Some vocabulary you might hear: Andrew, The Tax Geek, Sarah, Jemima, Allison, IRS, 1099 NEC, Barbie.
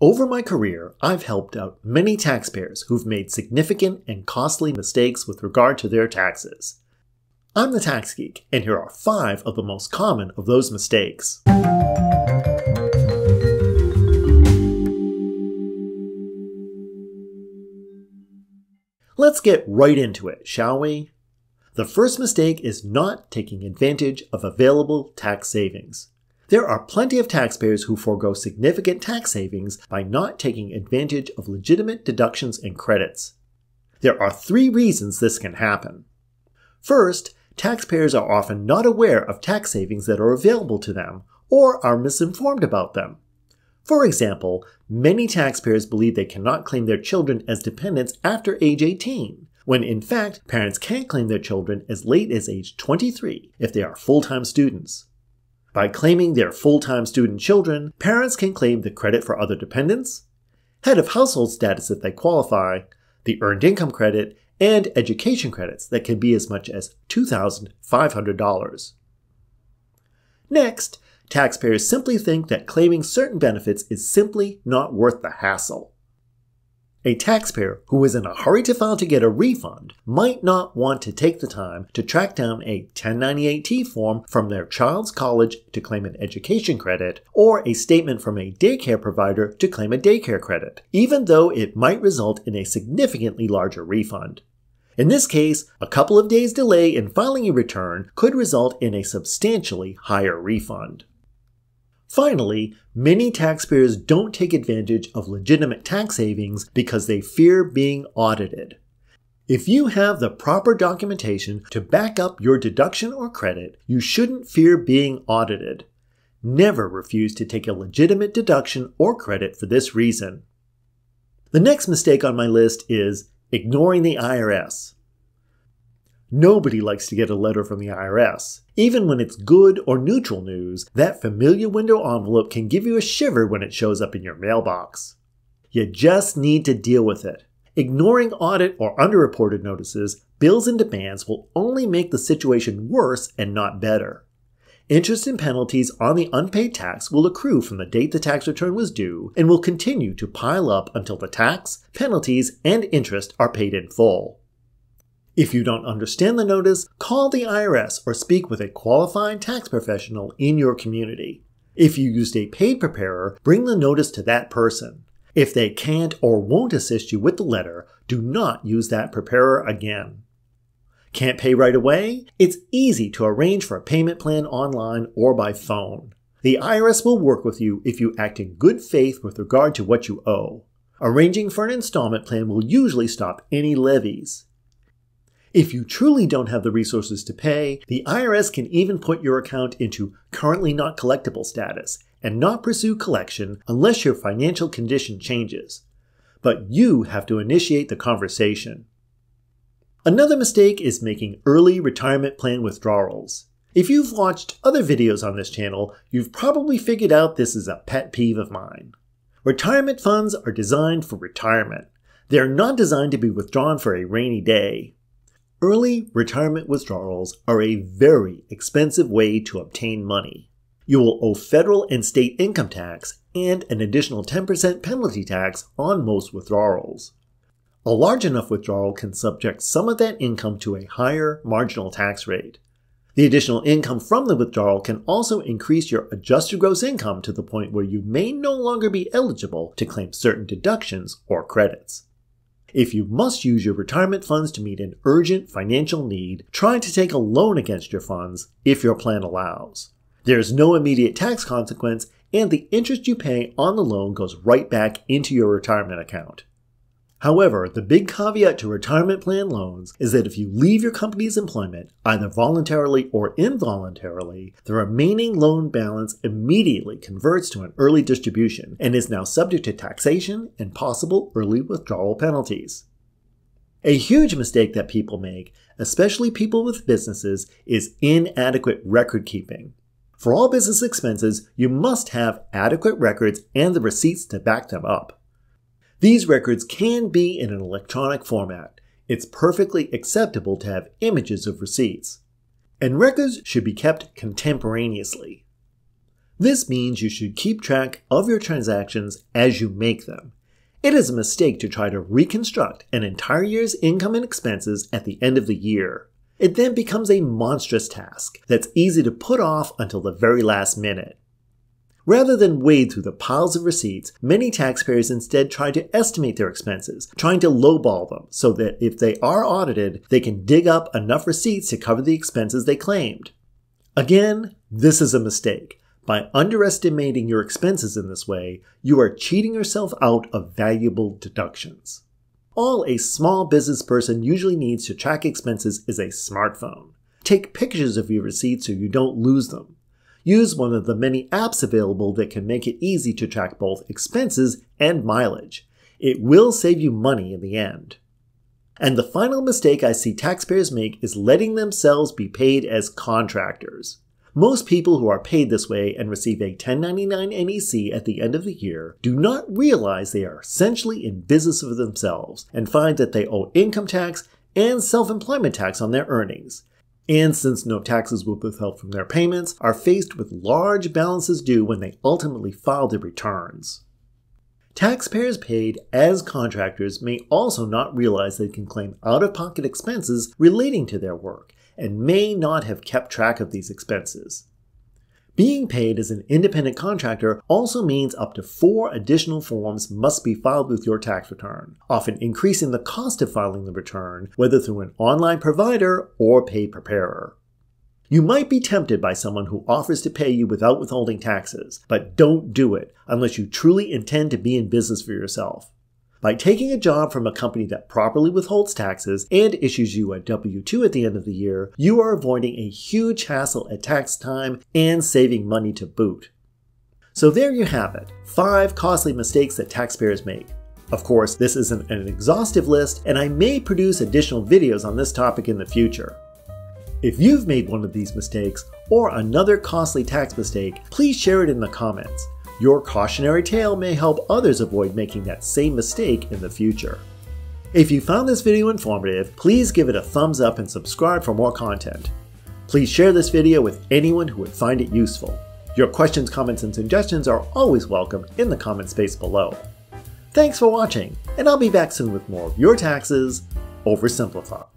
Over my career, I've helped out many taxpayers who've made significant and costly mistakes with regard to their taxes. I'm the Tax Geek, and here are 5 of the most common of those mistakes. Let's get right into it, shall we? The first mistake is not taking advantage of available tax savings. There are plenty of taxpayers who forego significant tax savings by not taking advantage of legitimate deductions and credits. There are 3 reasons this can happen. First, taxpayers are often not aware of tax savings that are available to them or are misinformed about them. For example, many taxpayers believe they cannot claim their children as dependents after age 18, when in fact parents can claim their children as late as age 23 if they are full-time students. By claiming their full-time student children, parents can claim the credit for other dependents, head of household status if they qualify, the earned income credit, and education credits that can be as much as $2,500. Next, taxpayers simply think that claiming certain benefits is simply not worth the hassle. A taxpayer who is in a hurry to file to get a refund might not want to take the time to track down a 1098-T form from their child's college to claim an education credit, or a statement from a daycare provider to claim a daycare credit, even though it might result in a significantly larger refund. In this case, a couple of days' delay in filing a return could result in a substantially higher refund. Finally, many taxpayers don't take advantage of legitimate tax savings because they fear being audited. If you have the proper documentation to back up your deduction or credit, you shouldn't fear being audited. Never refuse to take a legitimate deduction or credit for this reason. The next mistake on my list is ignoring the IRS. Nobody likes to get a letter from the IRS. Even when it's good or neutral news, that familiar window envelope can give you a shiver when it shows up in your mailbox. You just need to deal with it. Ignoring audit or underreported notices, bills, and demands will only make the situation worse and not better. Interest and penalties on the unpaid tax will accrue from the date the tax return was due and will continue to pile up until the tax, penalties, and interest are paid in full. If you don't understand the notice, call the IRS or speak with a qualified tax professional in your community. If you used a paid preparer, bring the notice to that person. If they can't or won't assist you with the letter, do not use that preparer again. Can't pay right away? It's easy to arrange for a payment plan online or by phone. The IRS will work with you if you act in good faith with regard to what you owe. Arranging for an installment plan will usually stop any levies. If you truly don't have the resources to pay, the IRS can even put your account into currently not collectible status and not pursue collection unless your financial condition changes. But you have to initiate the conversation. Another mistake is making early retirement plan withdrawals. If you've watched other videos on this channel, you've probably figured out this is a pet peeve of mine. Retirement funds are designed for retirement. They're not designed to be withdrawn for a rainy day. Early retirement withdrawals are a very expensive way to obtain money. You will owe federal and state income tax and an additional 10% penalty tax on most withdrawals. A large enough withdrawal can subject some of that income to a higher marginal tax rate. The additional income from the withdrawal can also increase your adjusted gross income to the point where you may no longer be eligible to claim certain deductions or credits. If you must use your retirement funds to meet an urgent financial need, try to take a loan against your funds if your plan allows. There is no immediate tax consequence, and the interest you pay on the loan goes right back into your retirement account. However, the big caveat to retirement plan loans is that if you leave your company's employment, either voluntarily or involuntarily, the remaining loan balance immediately converts to an early distribution and is now subject to taxation and possible early withdrawal penalties. A huge mistake that people make, especially people with businesses, is inadequate record keeping. For all business expenses, you must have adequate records and the receipts to back them up. These records can be in an electronic format. It's perfectly acceptable to have images of receipts. And records should be kept contemporaneously. This means you should keep track of your transactions as you make them. It is a mistake to try to reconstruct an entire year's income and expenses at the end of the year. It then becomes a monstrous task that's easy to put off until the very last minute. Rather than wade through the piles of receipts, many taxpayers instead try to estimate their expenses, trying to lowball them so that if they are audited, they can dig up enough receipts to cover the expenses they claimed. Again, this is a mistake. By underestimating your expenses in this way, you are cheating yourself out of valuable deductions. All a small business person usually needs to track expenses is a smartphone. Take pictures of your receipts so you don't lose them. Use one of the many apps available that can make it easy to track both expenses and mileage. It will save you money in the end. And the final mistake I see taxpayers make is letting themselves be paid as contractors. Most people who are paid this way and receive a 1099 NEC at the end of the year do not realize they are essentially in business for themselves and find that they owe income tax and self-employment tax on their earnings. And since no taxes will be withheld from their payments, are faced with large balances due when they ultimately file their returns. Taxpayers paid as contractors may also not realize they can claim out-of-pocket expenses relating to their work, and may not have kept track of these expenses. Being paid as an independent contractor also means up to 4 additional forms must be filed with your tax return, often increasing the cost of filing the return, whether through an online provider or pay preparer. You might be tempted by someone who offers to pay you without withholding taxes, but don't do it unless you truly intend to be in business for yourself. By taking a job from a company that properly withholds taxes and issues you a W-2 at the end of the year, you are avoiding a huge hassle at tax time and saving money to boot. So there you have it, 5 costly mistakes that taxpayers make. Of course, this isn't an exhaustive list, and I may produce additional videos on this topic in the future. If you've made one of these mistakes or another costly tax mistake, please share it in the comments. Your cautionary tale may help others avoid making that same mistake in the future. If you found this video informative, please give it a thumbs up and subscribe for more content. Please share this video with anyone who would find it useful. Your questions, comments, and suggestions are always welcome in the comment space below. Thanks for watching, and I'll be back soon with more of your taxes oversimplified.